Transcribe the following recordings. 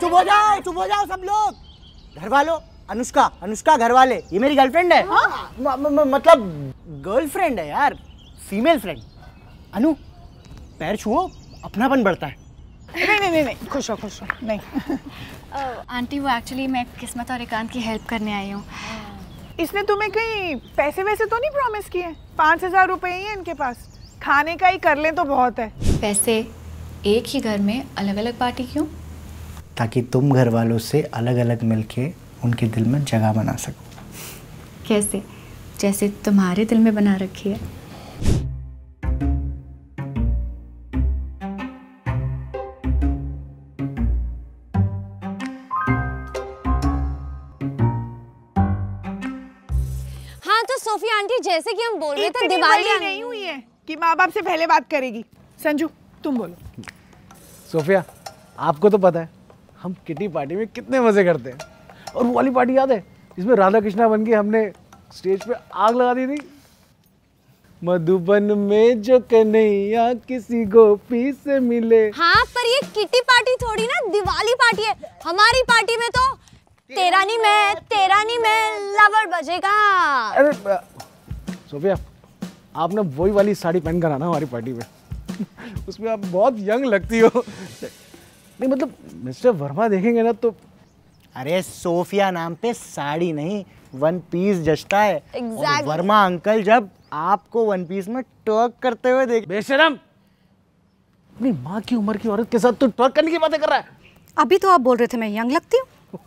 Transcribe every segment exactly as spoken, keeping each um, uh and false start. चुप हो जाओ, चुप हो जाओ सब लोग। घर वालों, अनुष्का, अनुष्का घर वाले, ये मेरी गर्लफ्रेंड है। हाँ? म, म, म, मतलब गर्लफ्रेंड है यार, फीमेल फ्रेंड। अनु पैर छुओ, अपनापन बढ़ता है। नहीं नहीं नहीं नहीं, खुश हो खुश हो। नहीं आंटी, वो एक्चुअली मैं किस्मत और एकांत की हेल्प करने आई हूँ। इसने तुम्हें कहीं पैसे वैसे तो नहीं प्रॉमिस किए? पाँच हजार रुपये ही है इनके पास, खाने का ही कर लें तो बहुत है। पैसे एक ही घर में अलग अलग पार्टी क्यों? ताकि तुम घर वालों से अलग अलग मिलके उनके दिल में जगह बना सको। कैसे? जैसे तुम्हारे दिल में बना रखी है। हाँ तो सोफिया आंटी, जैसे कि हम बोल रहे थे, दिवाली नहीं हुई है कि माँ बाप से पहले बात करेगी। संजू तुम बोलो। सोफिया, आपको तो पता है हम किटी पार्टी में कितने मजे करते हैं, और वो वाली पार्टी याद है जिसमें राधा कृष्णा बन के हमने स्टेज पे आग लगा दी थी। मधुबन में जो कन्हैया किसी गोपी से मिले। हाँ, पर ये किटी पार्टी थोड़ी ना दिवाली पार्टी है। हमारी पार्टी में तो तेरा नहीं मैं, तेरा नहीं मैं लवर बजेगा। अरे सोफिया, आप ना वही वाली साड़ी पहन कर आना हमारी पार्टी में, उसमें आप बहुत यंग लगती हो। नहीं मतलब मिस्टर वर्मा देखेंगे ना तो। अरे सोफिया, नाम पे साड़ी नहीं वन पीस जचता है। exactly. और वर्मा अंकल जब आपको वन पीस में टर्क करते हुए देख। बेशरम, अपनी माँ की उम्र की औरत के साथ तो टर्क करने की बातें कर रहा है। अभी तो आप बोल रहे थे मैं यंग लगती हूँ।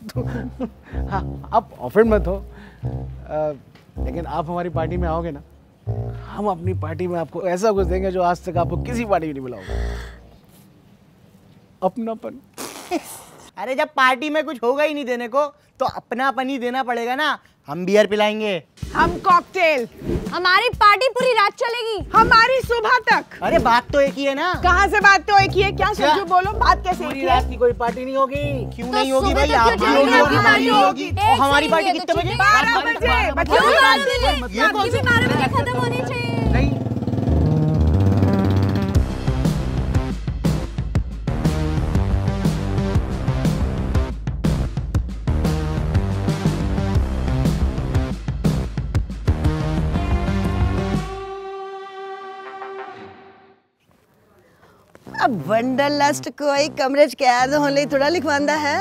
हाँ, आप ऑफेंड मत हो, आ, लेकिन आप हमारी पार्टी में आओगे ना, हम अपनी पार्टी में आपको ऐसा कुछ देंगे जो आज तक आपको किसी पार्टी में नहीं मिला होगा। अपनापन। अरे जब पार्टी में कुछ होगा ही नहीं देने को तो अपनापन ही देना पड़ेगा ना। हम बियर पिलाएंगे, हम कॉकटेल, हमारी पार्टी पूरी रात चलेगी, हमारी सुबह तक। अरे बात तो एक ही है ना। कहाँ से बात तो एक ही है? क्या संजू बोलो, बात कैसे पूरी रात की कोई पार्टी नहीं होगी? क्यों तो नहीं होगी भाई? आपकी होगी, हमारी पार्टी कितने बजे? बारह बजे खत्म होनी चाहिए। अब वंडरलस्ट कोई कमरेज के याद होले थोड़ा लिखवांदा है।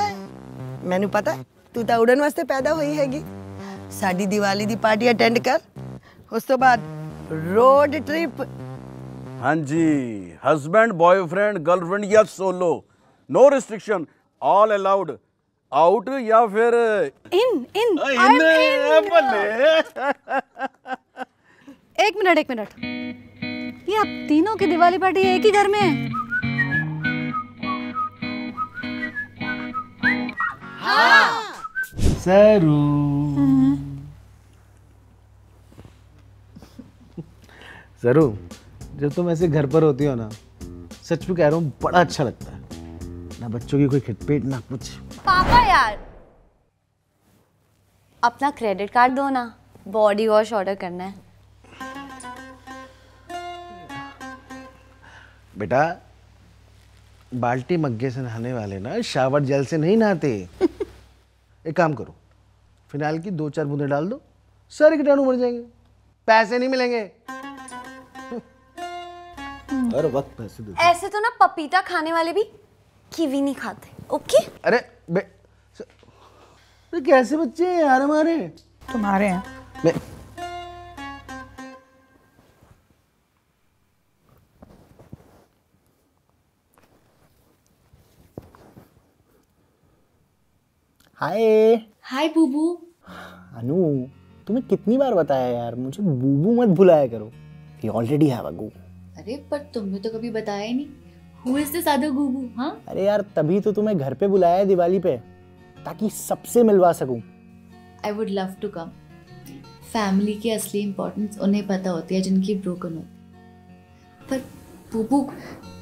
मैनू पता तू तो उड़न वास्ते पैदा हुई हैगी। साडी दिवाली दी पार्टी अटेंड कर, उस तो बाद रोड ट्रिप। हाँ जी, हस्बैंड, बॉयफ्रेंड, गर्लफ्रेंड या solo, no restriction, all allowed. Out या फिर इन इन इन एक मिनट एक मिनट, ये आप तीनों की दिवाली पार्टी एक ही घर में है? हाँ। सरू, सरू, जब तुम ऐसे घर पर होती हो ना, सच में कह रहा हूँ, बड़ा अच्छा लगता है ना। बच्चों की कोई खिटपेट ना कुछ। पापा यार, अपना क्रेडिट कार्ड दो ना, बॉडी वॉश ऑर्डर करना है। बेटा, बाल्टी मग्गे से नहाने वाले ना शावर जल से नहीं नहाते। एक काम करो, फिनाइल की दो चार बूंदे डाल दो, सारे कीटाणु मर जाएंगे, पैसे नहीं मिलेंगे। हर वक्त पैसे दो। ऐसे तो ना पपीता खाने वाले भी कीवी नहीं खाते। ओके। अरे बे, अरे कैसे बच्चे हैं यार हमारे। तुम्हारे हैं। मैं हाय हाय बूबू। अनु, तुम्हें कितनी बार बताया यार, मुझे बूबू मत बुलाया करो। We already have a Googoo. अरे पर तुमने तो कभी बताया ही नहीं। Who is this other Googoo? हाँ? अरे यार, तभी तो तुम्हें घर पे बुलाया है दिवाली पे, ताकि सबसे मिलवा सकूं। I would love to come। Family की असली इम्पोर्टेंस उन्हें पता होती है जिनकी ब्रोकन होती। पर बूबू,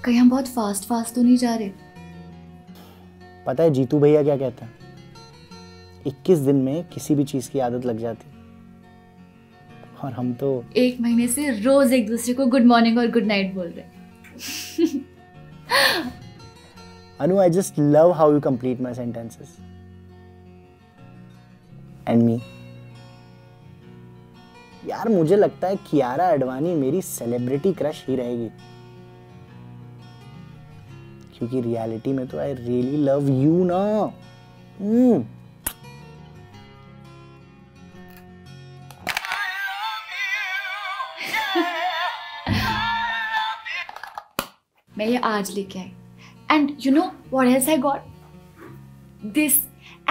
कहीं हम बहुत फास्ट फास्ट तो नहीं जा रहे? पता है जीतू भैया क्या कहता है, इक्कीस दिन में किसी भी चीज की आदत लग जाती, और हम तो एक महीने से रोज एक दूसरे को गुड मॉर्निंग और गुड नाइट बोल रहे। Anu, I just love how you complete my sentences. And me. यार मुझे लगता है कियारा आडवाणी मेरी सेलिब्रिटी क्रश ही रहेगी, क्योंकि रियलिटी में तो आई रियली लव यू ना। mm. मैं ये आज लेके आई। And you know what else I got? This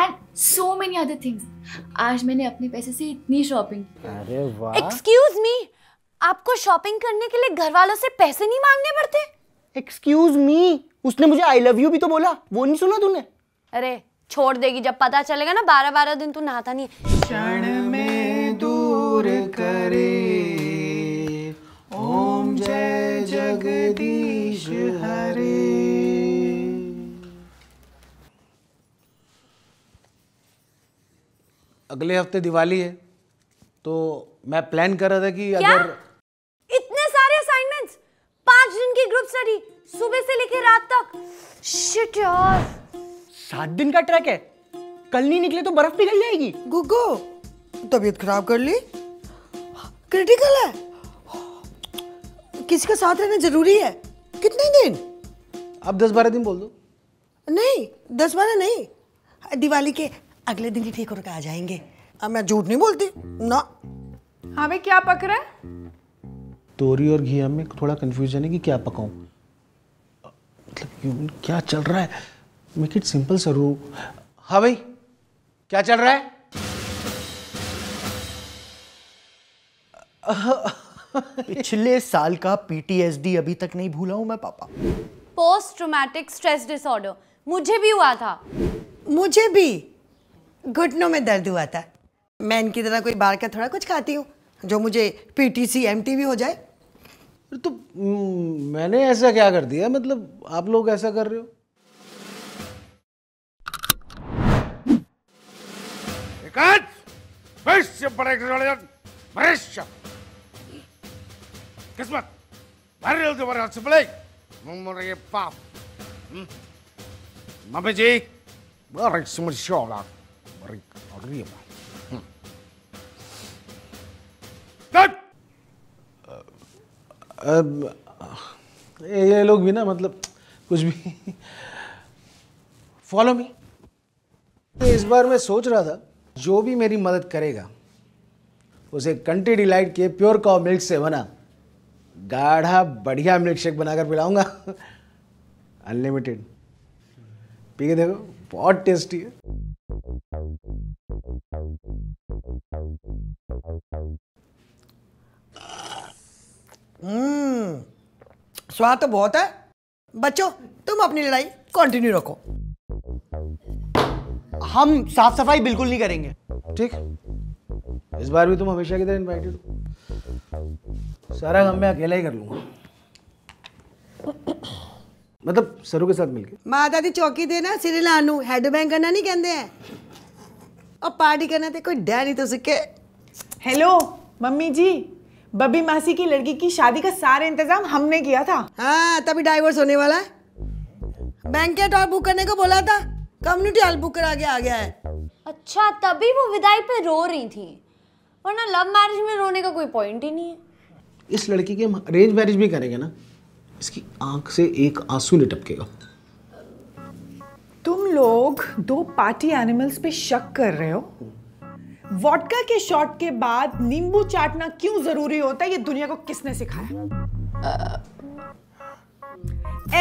and so many other things. आज मैंने अपने पैसे से इतनी शॉपिंग की। अरे वाह! Excuse me, आपको शॉपिंग करने के लिए घर वालों से पैसे नहीं मांगने पड़ते? Excuse me, उसने मुझे I love you भी तो बोला, वो नहीं सुना तूने? अरे छोड़ देगी जब पता चलेगा ना बारह बारह दिन तू नहाता नहीं। क्षण में दूर करे, ओम जय जगदीश हरे। अगले हफ्ते दिवाली है, तो मैं प्लान कर रहा था कि क्या? अगर इतने सारे असाइनमेंट्स, पांच दिन की ग्रुप स्टडी, सुबह से लेकर रात तक। शिट यार, सात दिन का ट्रैक है, कल नहीं निकले तो बर्फ पिघल जाएगी। गुगो, तबीयत खराब कर ली, क्रिटिकल है, किसी के साथ रहना जरूरी है। कितने दिन? अब दस बारह दिन बोल दो। नहीं, दस बारह नहीं, दिवाली के अगले दिन ही ठीक होकर आ जाएंगे। अब मैं झूठ नहीं बोलती ना। हाँ भाई, क्या पक रहा है? तोरी और घिया में थोड़ा कंफ्यूजन है कि क्या पकाऊं, मतलब क्या चल रहा है। मेक इट सिंपल सरू। हाँ भाई, क्या चल रहा है? पिछले साल का पी टी एस डी अभी तक नहीं भूला हूं मैं पापा। पोस्ट ट्रॉमेटिक स्ट्रेस डिसऑर्डर मुझे भी हुआ था। मुझे भी घुटनों में दर्द हुआ था। मैं इनकी तरह कोई बाहर का थोड़ा कुछ खाती हूँ जो मुझे P T C M T V हो जाए। तो मैंने ऐसा क्या कर दिया, मतलब आप लोग ऐसा कर रहे हो? किस्मत पाप मम्मी जी बड़ा अब ये लोग भी ना, मतलब कुछ भी। Follow me. इस बार मैं सोच रहा था जो भी मेरी मदद करेगा उसे कंट्री डिलाइट के प्योर काउ मिल्क से बना गाढ़ा बढ़िया मिल्क शेक बनाकर पिलाऊंगा। अनलिमिटेड पी के देखो, बहुत टेस्टी है। हम्म, स्वाद तो बहुत है। बच्चों, तुम अपनी लड़ाई कंटिन्यू रखो। हम साफ सफाई बिल्कुल नहीं करेंगे, ठीक? इस बार भी तुम हमेशा की तरह इनवाइटेड हो। सारा काम मैं अकेला ही कर लूंगा, मतलब सरू के साथ मिलके। माता दी चौकी देना सिरे लानू, हेड बैंग करना नहीं कहते हैं। और पार्टी करना थे कोई डर नहीं तो सके। हेलो मम्मी जी, बबी मासी की लड़की की शादी का सारा इंतजाम हमने किया था। हाँ, तभी डाइवोर्स होने वाला है। बैंकेट हॉल बुक करने को बोला था, कम्युनिटी हॉल बुक करा के आ गया है। अच्छा, तभी वो विदाई पे रो रही थी, वरना लव मैरिज में रोने का कोई पॉइंट ही नहीं है। इस लड़की के अरेंज मैरिज भी करेंगे ना, इसकी आंख से एक आंसू नहीं टपकेगा। तुम लोग दो पार्टी एनिमल्स पे शक कर रहे हो। वोडका के शॉट के बाद नींबू चाटना क्यों जरूरी होता है, ये दुनिया को किसने सिखाया?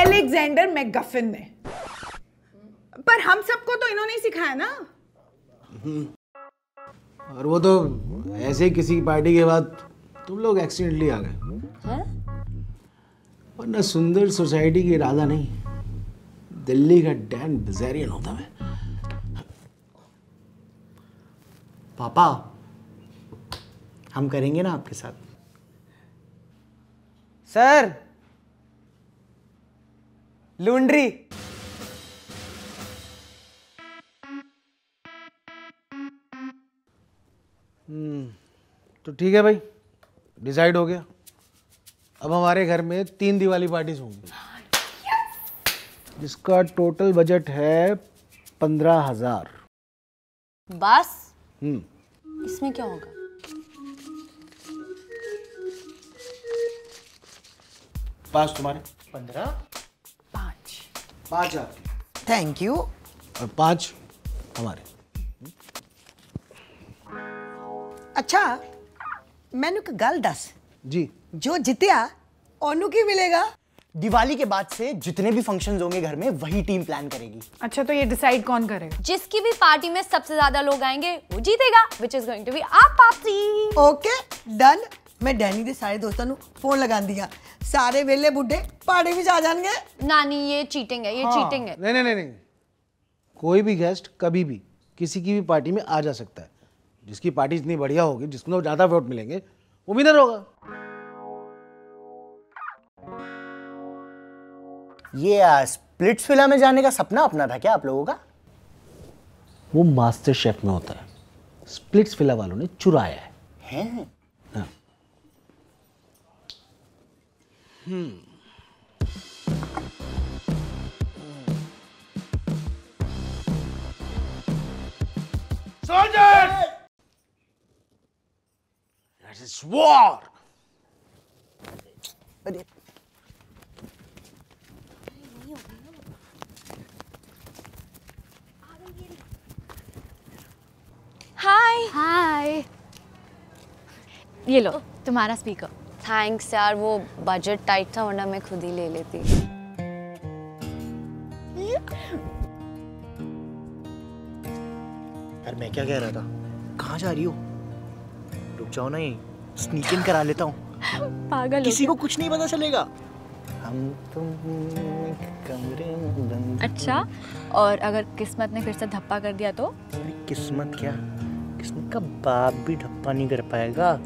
एलेक्जेंडर मैकगफिन ने। पर हम सबको तो इन्होंने ही सिखाया ना। और वो तो ऐसे किसी पार्टी के बाद तुम लोग एक्सीडेंटली आ गए, वरना सुंदर सोसाइटी की इरादा नहीं, दिल्ली का डैन बिजारियन होता है। पापा, हम करेंगे ना आपके साथ। सर, लूंड्री। हम्म, तो ठीक है भाई, डिसाइड हो गया। अब हमारे घर में तीन दिवाली पार्टीज होंगी। जिसका टोटल बजट है पंद्रह हजार। बस हम्म, इसमें क्या होगा? पास तुम्हारे पंद्रह, पाँच पाँच आपके, थैंक यू, और पाँच हमारे। अच्छा मैंने एक गल दस जी, जो जितिया ओनू की मिलेगा? दिवाली के बाद से जितने भी फंक्शंस होंगे घर में वही टीम प्लान करेगी। अच्छा तो ये डिसाइड कौन करेगा? जिसकी भी पार्टी में सबसे ज्यादा लोग आएंगे वो जीतेगा, which is going to be our party. Okay done. मैं डैनी के सारे दोस्तों को फोन लगा दिया, सारे वेले बुड्ढे पार्टी में जा जाएंगे। नानी ये चीटिंग है, ये हाँ। चीटिंग है। नहीं, नहीं नहीं नहीं कोई भी गेस्ट कभी भी किसी की भी पार्टी में आ जा सकता है। जिसकी पार्टी इतनी बढ़िया होगी, जिसको ज्यादा वोट मिलेंगे वो विनर होगा। ये स्प्लिट्सविला में जाने का सपना अपना था क्या आप लोगों का? वो मास्टर शेफ में होता है, स्प्लिट्सविला वालों ने चुराया है, है? हाँ। Soldiers! That is war! अरे हाय हाय, ये लो तुम्हारा स्पीकर। थैंक्स यार, वो बजट टाइट था वरना मैं खुद ही ले लेती। यार मैं क्या कह रहा था? कहाँ जा रही हो? रुक जाओ ना, ये स्नीक इन करा लेता हूँ। पागल, किसी को कुछ नहीं पता चलेगा। हम तुम कमरे में बंद। अच्छा, और अगर किस्मत ने फिर से धप्पा कर दिया तो? किस्मत क्या, किस्मत का बाप भी धप्पा नहीं कर पाएगा।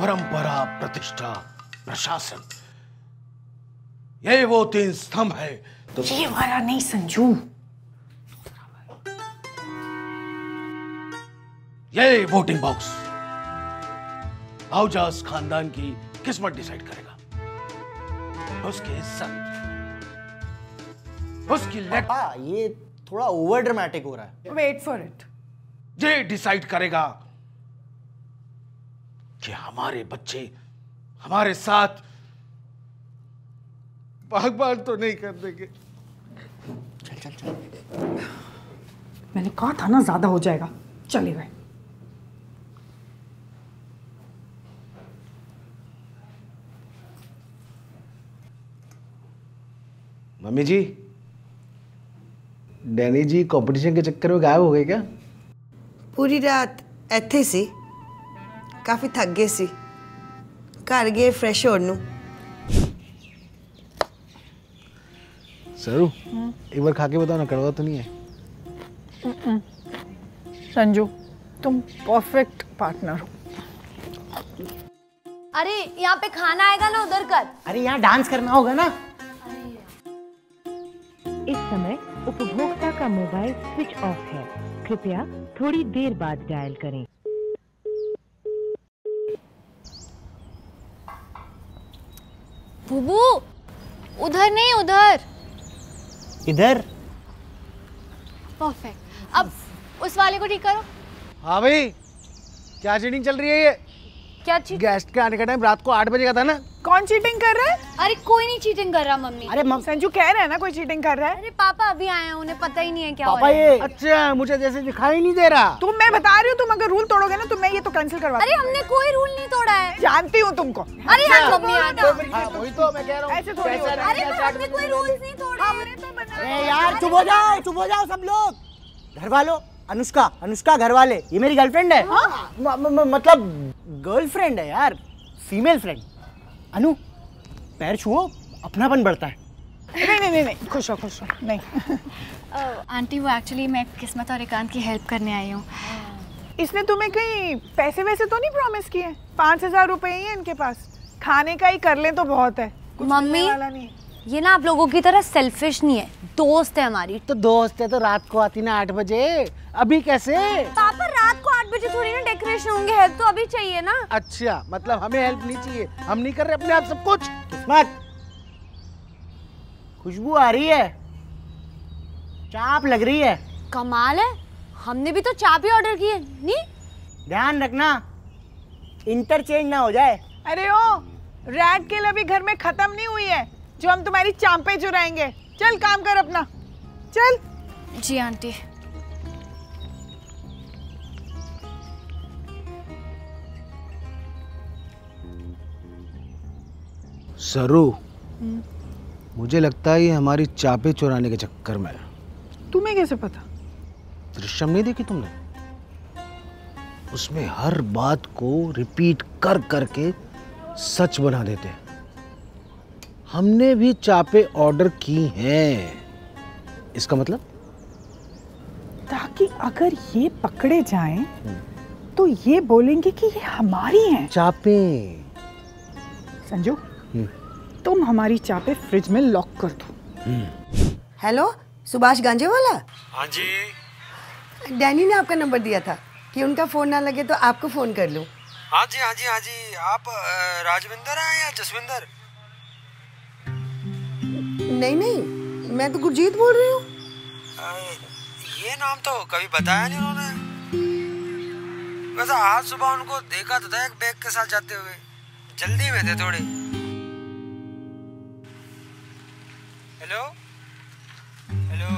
परंपरा, प्रतिष्ठा, प्रशासन, ये वो तीन स्तंभ है। तो ये वाला नहीं संजू, ये वोटिंग बॉक्स आउजास खानदान की किस्मत डिसाइड करेगा, उसके संग, उसकी लेट। आ, ये थोड़ा ओवर ड्रामेटिक हो रहा है। Wait for it. ये डिसाइड करेगा कि हमारे बच्चे हमारे साथ बागबान तो नहीं कर देंगे। चल चल चल, मैंने कहा था ना ज्यादा हो जाएगा, चले गए। Mummy ji, Danny ji competition के चक्कर में गायब हो गए क्या? पूरी रात ऐथे सी, काफी थक गए सी, घर गए फ्रेश होने। सरू एक बार खा के बताओ ना, कड़वा तो नहीं है? संजू तुम परफेक्ट पार्टनर हो। अरे यहाँ पे खाना आएगा ना, उधर कर। अरे यहाँ डांस करना होगा ना। इस समय उपभोक्ता का मोबाइल स्विच ऑफ है, कृपया थोड़ी देर बाद डायल करें। बुबू उधर नहीं, उधर, इधर। परफेक्ट, अब उस वाले को ठीक करो। हाँ भाई, क्या चीटिंग चल रही है ये? क्या चीटिंग? गेस्ट के आने का टाइम रात को आठ बजे का था ना। कौन चीटिंग कर रहा है? अरे कोई नहीं चीटिंग कर रहा मम्मी। अरे मम... संजू कह रहा है ना कोई चीटिंग कर रहा है। अरे पापा अभी आए हैं, उन्हें पता ही नहीं है क्या पापा हो रहा है। अच्छा मुझे जैसे दिखाई नहीं दे रहा। तुम, मैं बता रही हूँ, तुम अगर रूल तोड़ोगे ना तो मैं ये तो कैंसिल करवा। अरे हमने कोई रूल नहीं तोड़ा है, जानती हूँ तुमको। अरे यार चुप हो जाओ, चुप हो जाओ सब लोग। घर वालों, अनुष्का, अनुष्का घर वाले, ये मेरी गर्लफ्रेंड है। हाँ? म, म, म, मतलब गर्लफ्रेंड है यार, फीमेल फ्रेंड। अनु पैर छुओ, अपनापन बढ़ता है। नहीं नहीं नहीं नहीं, खुश हो खुश हो। नहीं आंटी वो एक्चुअली मैं किस्मत और एकांत की हेल्प करने आई हूँ। इसने तुम्हें कहीं पैसे वैसे तो नहीं प्रॉमिस किए? पाँच हजार रुपये ही है इनके पास, खाने का ही कर लें तो बहुत है। मम्मी ये ना आप लोगों की तरह सेल्फिश नहीं है, दोस्त है हमारी। तो दोस्त है तो रात को आती ना आठ बजे, अभी कैसे? पापा रात को आठ बजे थोड़ी ना डेकोरेशन होंगे, हेल्प तो अभी चाहिए ना। अच्छा मतलब हमें हेल्प नहीं चाहिए, हम नहीं कर रहे अपने आप सब कुछ। किस्मत, खुशबू आ रही है, चाप लग रही है, कमाल है। हमने भी तो चाप ही ऑर्डर की है। नहीं ध्यान रखना इंटरचेंज ना हो जाए। अरे ओ रेड केल अभी घर में खत्म नहीं हुई है जो हम तुम्हारी चांपे चुराएंगे। चल काम कर अपना, चल। जी आंटी। सरू, मुझे लगता है ये हमारी चापे चुराने के चक्कर में। तुम्हें कैसे पता? दृश्यम नहीं देखी तुमने? उसमें हर बात को रिपीट कर करके सच बना देते हैं। हमने भी चापे ऑर्डर की हैं। इसका मतलब? ताकि अगर ये पकड़े जाएं तो ये बोलेंगे कि ये हमारी हैं चापे। संजू तुम हमारी चापे फ्रिज में लॉक कर दो। हेलो सुभाष गांजेवाला? हाँ जी। डैनी ने आपका नंबर दिया था कि उनका फोन ना लगे तो आपको फोन कर लूं। हाँ जी हाँ जी हाँ जी। आप राजविंदर हैं या जसविंदर? नहीं नहीं मैं तो गुरजीत बोल रही हूँ। ये नाम तो कभी बताया नहीं उन्होंने। वैसे आज सुबह उनको देखा तो था एक बैग के साथ जाते हुए, जल्दी में थे थोड़े। हेलो हेलो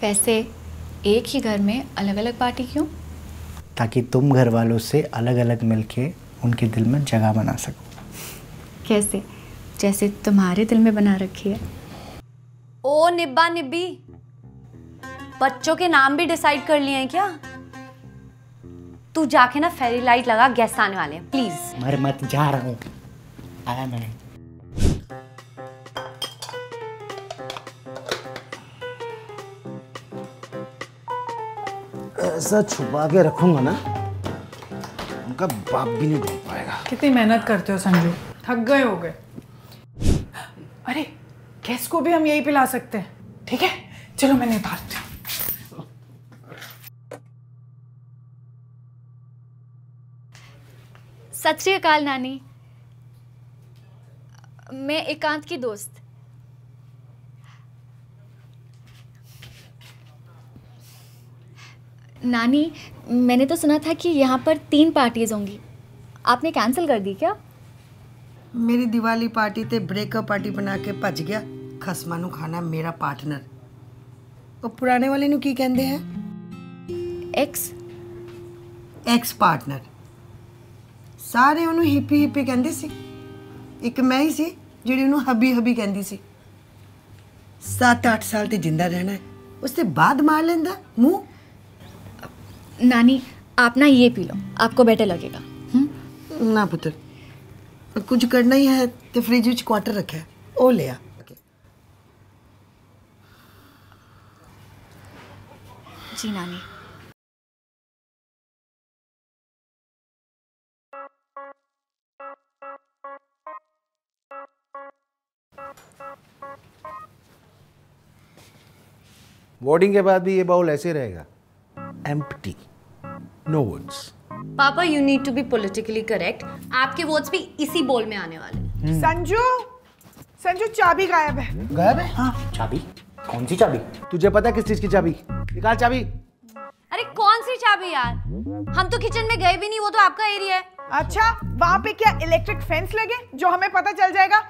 पैसे एक ही घर में अलग अलग पार्टी क्यों? ताकि तुम घर वालों से अलग अलग मिलके उनके दिल में जगह बना सको। कैसे? जैसे तुम्हारे दिल में बना रखी है। ओ निब्बा निब्बी, बच्चों के नाम भी डिसाइड कर लिए हैं क्या? तू जाके ना फेरी लाइट लगा, गैस आने वाले हैं। प्लीज मर मत, जा रहा हूँ। आया मैं। ऐसा छुपा के रखूंगा ना उनका बाप भी नहीं ढूंढ पाएगा। कितनी मेहनत करते हो संजू, थक गए हो गए। अरे गैस को भी हम यही पिला सकते हैं, ठीक है? चलो मैंने बात। सत श्री अकाल नानी, मैं एकांत की दोस्त। नानी मैंने तो सुना था कि यहाँ पर तीन पार्टीज होंगी, आपने कैंसिल कर दी क्या? मेरी दिवाली पार्टी ते ब्रेकअप पार्टी बना के भज गया। खसमां नू खाना मेरा पार्टनर। और पुराने वाले नू की कहंदे हैं? एक्स। Ex partner. सारे उन्हें हिप्पी हिप्पी कहंदे सी, एक मैं ही सी जिहड़ी उन्हें हबी हबी कहंदी सी। सात आठ साल ते जिंदा रहना है, उसके बाद मार लेंदा मुँह। नानी आप ना ये पी लो, आपको बेटर लगेगा। हम्म ना पुत्र, कुछ करना ही है तो फ्रिज में क्वार्टर रखा है, ओ ले आ। जी नानी। बोर्डिंग के बाद भी ये बाउल ऐसे रहेगा, एम्प्टी, नो वर्ड्स। पापा you need to be politically correct, आपके वोट्स भी इसी बोल में आने वाले। संजू, संजू चाबी गायब है। गायब है? हाँ। चाबी? कौन सी चाबी? तुझे पता है किस चीज की चाबी? निकाल चाबी। अरे कौन सी चाबी यार, हम तो किचन में गए भी नहीं, वो तो आपका एरिया है। अच्छा वहाँ पे क्या इलेक्ट्रिक फेंस लगे जो हमें पता चल जाएगा?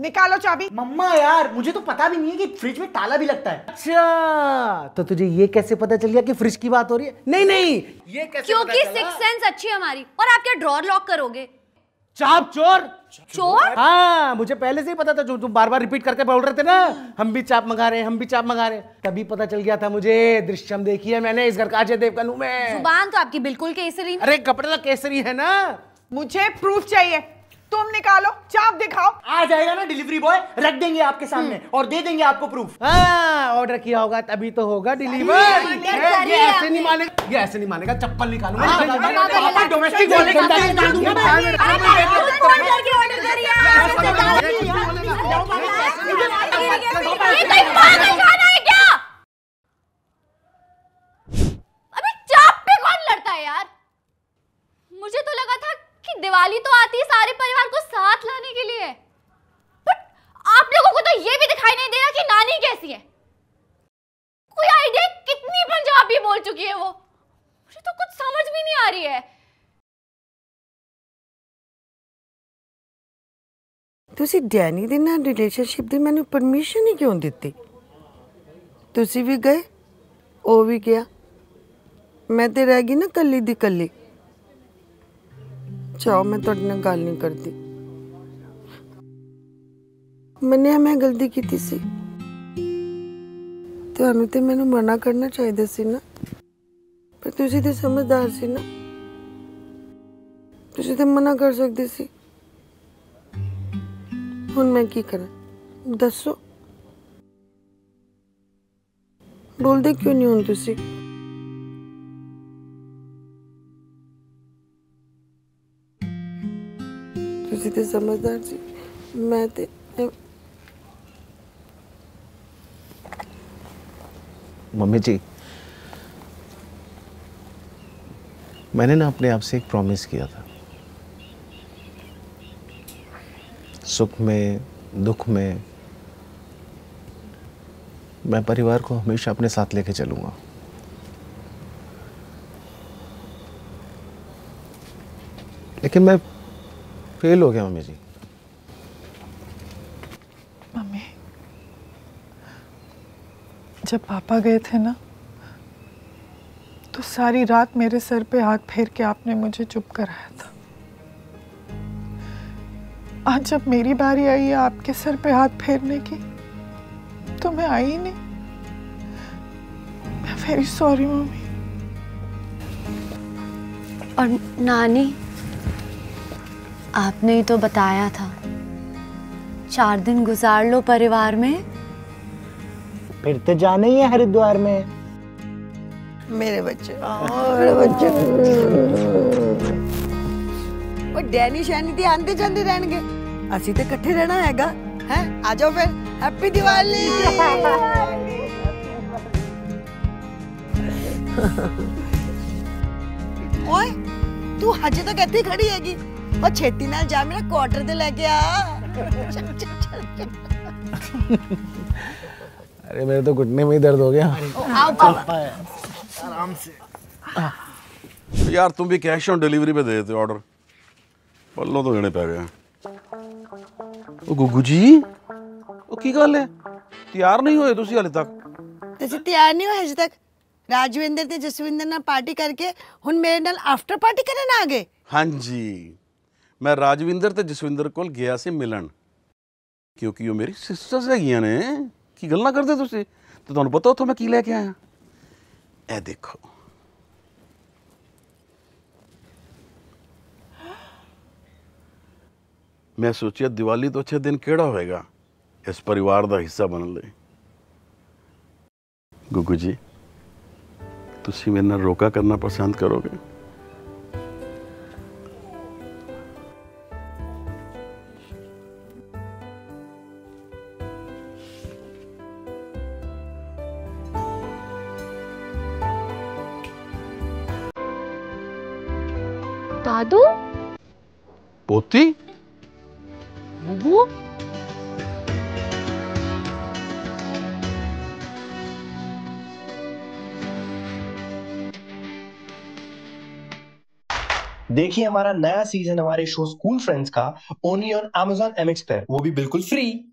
निकालो चाबी। मम्मा यार मुझे तो पता भी नहीं है कि फ्रिज में ताला भी लगता है। अच्छा तो तुझे ये कैसे पता चल गया कि फ्रिज की बात हो रही है? नहीं नहीं ये कैसे? क्योंकि सिक्स्थ सेंस अच्छी है हमारी। और आप क्या ड्रॉर लॉक करोगे? चाप चोर। चोर? हाँ मुझे पहले से ही पता था, जो तुम बार बार रिपीट करके बोल रहे थे ना, हम भी चाप मंगा रहे हम भी चाप मंगा रहे तभी पता चल गया था मुझे। दृश्यम देखी है मैंने इस घर का अजय देव का नूम है। जुबान तो आपकी बिल्कुल केसरी। अरे कपड़ा केसरी है ना। मुझे प्रूफ चाहिए तुम निकालो, चाप दिखाओ। आ जाएगा ना डिलीवरी बॉय, रख देंगे आपके सामने और दे देंगे आपको प्रूफ। ऑर्डर किया होगा तभी तो होगा डिलीवर। ये ऐसे नहीं मानेगा, ये ऐसे नहीं मानेगा, चप्पल निकालूंगा। डोमेस्टिक अबे चाप पे कौन लड़ता है यार? मुझे तो लगा था कि दिवाली तो आती है सारे परिवार को साथ लाने के लिए, बट आप लोगों को तो ये भी दिखाई नहीं दे रहा कि नानी कैसी है। कोई आइडिया कितनी पंजाबी बोल चुकी है वो, मुझे तो कुछ समझ भी नहीं आ रही है। तुसी डैनी दे नाल रिलेशनशिप दी मैंने परमिशन ही क्यों दी? तुसी भी गए, ओ भी गया, मैं तो रह गई ना कली दी कली। चाहो मैं तो ना गल नहीं करती, मैंने मैं गलती की थी सी। तो अनुते मैंने मना करना चाहिए सी ना, पर तुसी तो समझदार सी ना, तुसी तो मना कर सकती सी। हुन मैं की करा दसो, बोल दे क्यों नहीं हुन तुसी? तुसी ते समझदार जी, मैं ते मम्मी जी मैंने ना अपने आप से एक प्रॉमिस किया था, सुख में दुख में मैं परिवार को हमेशा अपने साथ लेके चलूंगा। लेकिन मैं फेल हो गया मम्मी जी। मम्मी जब पापा गए थे ना तो सारी रात मेरे सर पे हाथ फेर के आपने मुझे चुप कराया था। आज जब मेरी बारी आई है आपके सर पे हाथ फेरने की तो मैं आई ही नहीं। मैं वेरी सॉरी मम्मी। और नानी आपने ही तो बताया था चार दिन गुजार लो परिवार में, फिर तो जाना ही है हरिद्वार में। मेरे बच्चे मेरे बच्चे वो डैनी शैनी दी आंदे जांदे रहणगे, असी तो इकट्ठे रहना हैगा। हैं आ जाओ फिर, हैप्पी दिवाली। ओए तू हजे तक इत्थे खड़ी हैगी और छेती नाल जा मेरा क्वार्टर दे लेके आ। अरे मेरे तो घुटने में ही दर्द हो गया। आओ पापा आराम से। यार तुम भी कैश ऑन डिलीवरी पे दे देते हो ऑर्डर, पल्लो तो लेने पे गया। ओ गुगू जी ओ की गल है, तैयार नहीं होए तुसी हाले तक? तुसी तैयार नहीं होए हजे तक? राजविंदर ते जसविंदर नाल पार्टी करके हुन मेरे नाल आफ्टर पार्टी करन आ गए। हाँ जी मैं राजविंदर ते जसविंदर कोल गया से मिलन, क्योंकि वो मेरी सिस्टर्स हैगियां ने। की गल्लां करदे तुसीं? ते तुहानूं पता उत्थों मैं की लैके आया? ऐ देखो मैं सोचिया दिवाली तो अच्छा दिन केड़ा होएगा इस परिवार दा हिस्सा बनन लई। गुगू जी तुसीं मेरे नाल रोका करना पसंद करोगे? दादू पोती बुबू देखिए हमारा नया सीजन हमारे शो स्कूल फ्रेंड्स का only on Amazon M X Player, वो भी बिल्कुल फ्री।